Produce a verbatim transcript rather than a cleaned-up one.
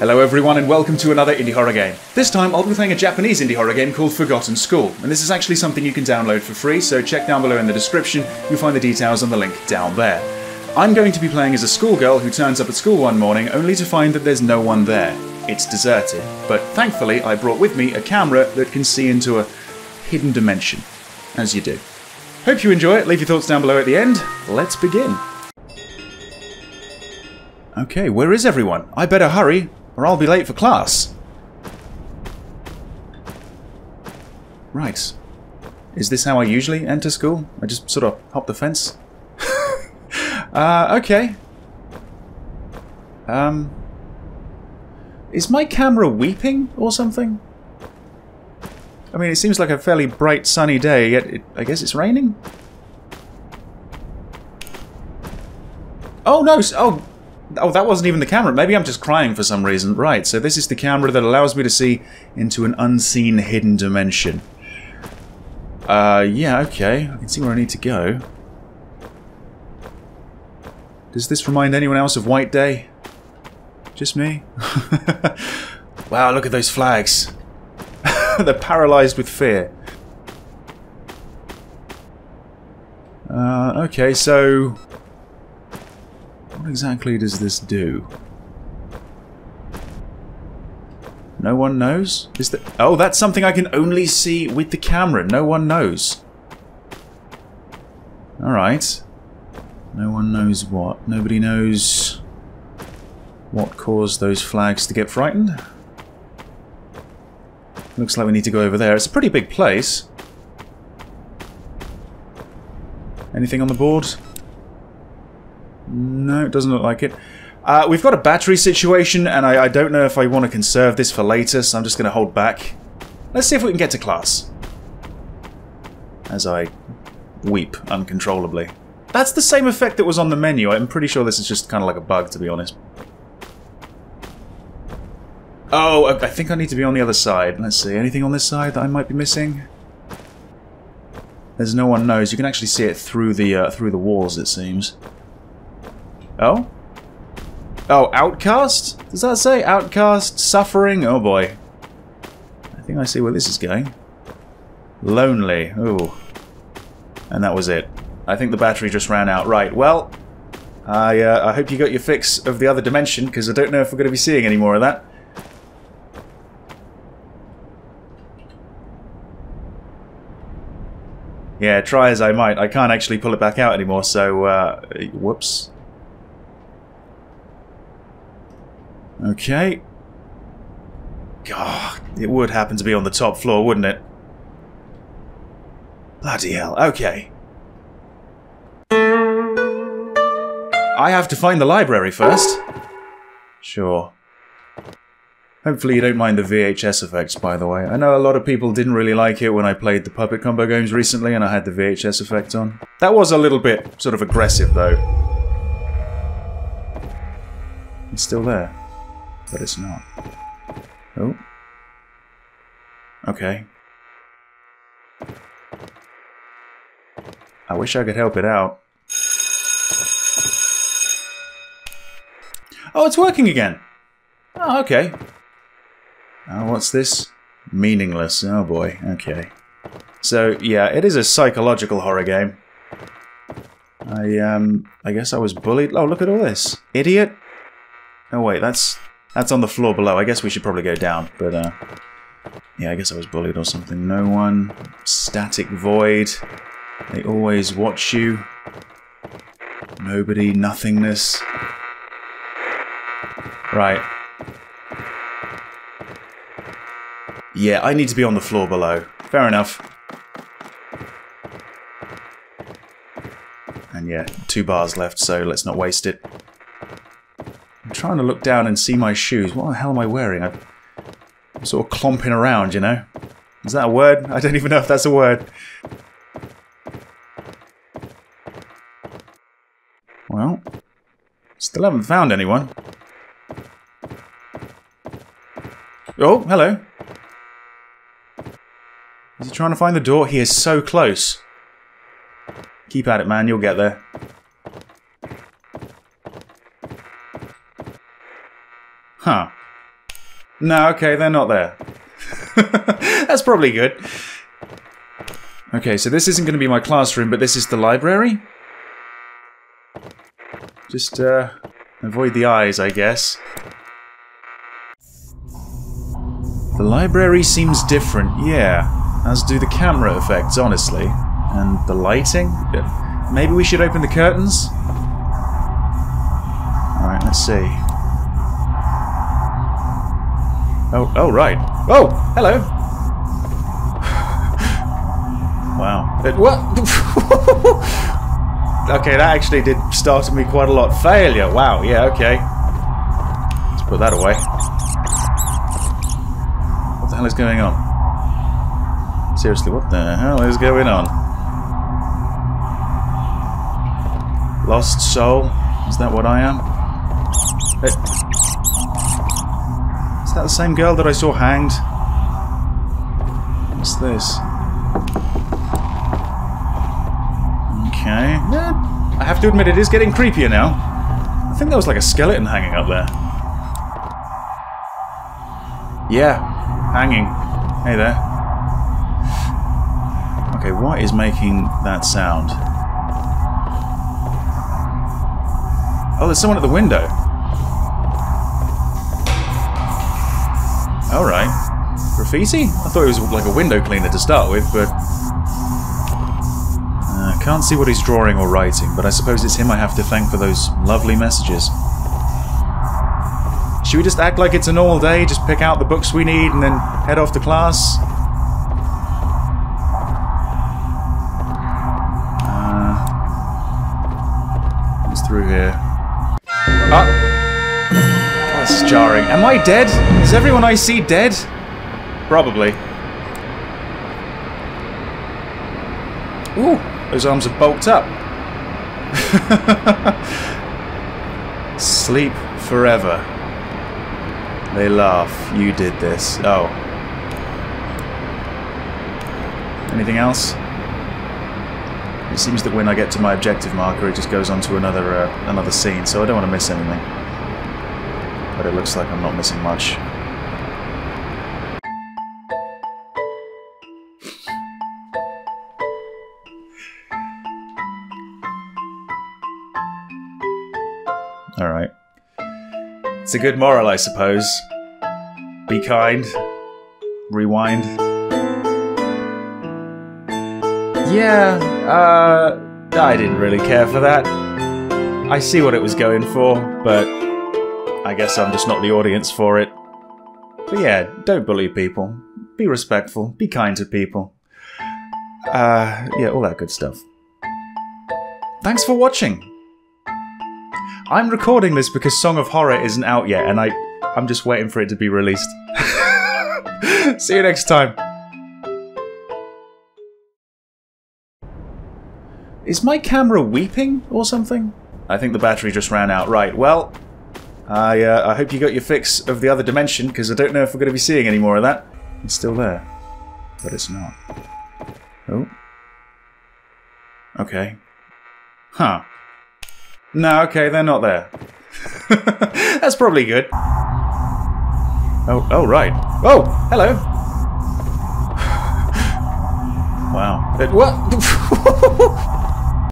Hello everyone and welcome to another indie horror game. This time I'll be playing a Japanese indie horror game called Forgotten School, and this is actually something you can download for free, so check down below in the description, you'll find the details on the link down there. I'm going to be playing as a schoolgirl who turns up at school one morning only to find that there's no one there. It's deserted, but thankfully I brought with me a camera that can see into a hidden dimension, as you do. Hope you enjoy it, leave your thoughts down below at the end, let's begin. Okay, where is everyone? I better hurry, or I'll be late for class. Right. Is this how I usually enter school? I just sort of hop the fence? uh, okay. Um... Is my camera weeping or something? I mean, it seems like a fairly bright sunny day, yet it, I guess it's raining? Oh no! Oh! Oh, that wasn't even the camera. Maybe I'm just crying for some reason. Right, so this is the camera that allows me to see into an unseen hidden dimension. Uh, yeah, okay. I can see where I need to go. Does this remind anyone else of White Day? Just me? Wow, look at those flags. They're paralyzed with fear. Uh, okay, so... what exactly does this do? No one knows? Is that... oh, that's something I can only see with the camera. No one knows. Alright. No one knows what. Nobody knows what caused those flags to get frightened. Looks like we need to go over there. It's a pretty big place. Anything on the board? No, it doesn't look like it. Uh, we've got a battery situation, and I, I don't know if I want to conserve this for later, so I'm just going to hold back. Let's see if we can get to class. As I weep uncontrollably. That's the same effect that was on the menu. I'm pretty sure this is just kind of like a bug, to be honest. Oh, I think I need to be on the other side. Let's see, anything on this side that I might be missing? There's no one knows. You can actually see it through the, uh, through the walls, it seems. Oh? Oh, outcast? Does that say outcast? Suffering? Oh boy. I think I see where this is going. Lonely. Ooh. And that was it. I think the battery just ran out. Right, well, I, uh, I hope you got your fix of the other dimension, because I don't know if we're going to be seeing any more of that. Yeah, try as I might, I can't actually pull it back out anymore, so, uh, whoops. Okay. God, it would happen to be on the top floor, wouldn't it? Bloody hell, okay. I have to find the library first. Sure. Hopefully you don't mind the V H S effects, by the way. I know a lot of people didn't really like it when I played the Puppet Combo games recently and I had the V H S effect on. That was a little bit sort of aggressive, though. It's still there. But it's not. Oh. Okay. I wish I could help it out. Oh, it's working again! Oh, okay. Oh, what's this? Meaningless. Oh boy, okay. So, yeah, it is a psychological horror game. I, um, I guess I was bullied. Oh, look at all this. Idiot. Oh wait, that's... that's on the floor below. I guess we should probably go down, but, uh... yeah, I guess I was bullied or something. No one. Static void. They always watch you. Nobody. Nothingness. Right. Yeah, I need to be on the floor below. Fair enough. And yeah, two bars left, so let's not waste it. I'm trying to look down and see my shoes. What the hell am I wearing? I'm sort of clomping around, you know? Is that a word? I don't even know if that's a word. Well, still haven't found anyone. Oh, hello. Is he trying to find the door? He is so close. Keep at it, man. You'll get there. Huh. No, okay, they're not there. That's probably good. Okay, so this isn't going to be my classroom, but this is the library. Just uh, avoid the eyes, I guess. The library seems different, yeah. As do the camera effects, honestly. And the lighting? Maybe we should open the curtains? Alright, let's see. Oh, oh, right. Oh, hello! Wow. It, what? Okay, that actually did startle me quite a lot. Failure, wow, yeah, okay. Let's put that away. What the hell is going on? Seriously, what the hell is going on? Lost soul? Is that what I am? It, Is that the same girl that I saw hanged? What's this? Okay. Yeah, I have to admit it is getting creepier now. I think there was like a skeleton hanging up there. Yeah. Hanging. Hey there. Okay, what is making that sound? Oh, there's someone at the window. Alright. Graffiti? I thought it was like a window cleaner to start with, but... I uh, can't see what he's drawing or writing, but I suppose it's him I have to thank for those lovely messages. Should we just act like it's a normal day, just pick out the books we need and then head off to class? Uh, what's through here? Ah! That's jarring. Am I dead? Is everyone I see dead? Probably. Ooh, those arms are bulked up. Sleep forever. They laugh. You did this. Oh. Anything else? It seems that when I get to my objective marker, it just goes on to another, uh, another scene, so I don't want to miss anything. But it looks like I'm not missing much. Alright. It's a good moral, I suppose. Be kind. Rewind. Yeah, uh... I didn't really care for that. I see what it was going for, but... I guess I'm just not the audience for it. But yeah, don't bully people. Be respectful. Be kind to people. Uh, yeah, all that good stuff. Thanks for watching! I'm recording this because Song of Horror isn't out yet, and I, I'm just waiting for it to be released. See you next time! Is my camera weeping or something? I think the battery just ran out. Right, well... I, uh, I hope you got your fix of the other dimension, because I don't know if we're going to be seeing any more of that. It's still there. But it's not. Oh. Okay. Huh. No, okay, they're not there. That's probably good. Oh, oh, right. Oh, hello! Wow. It, what?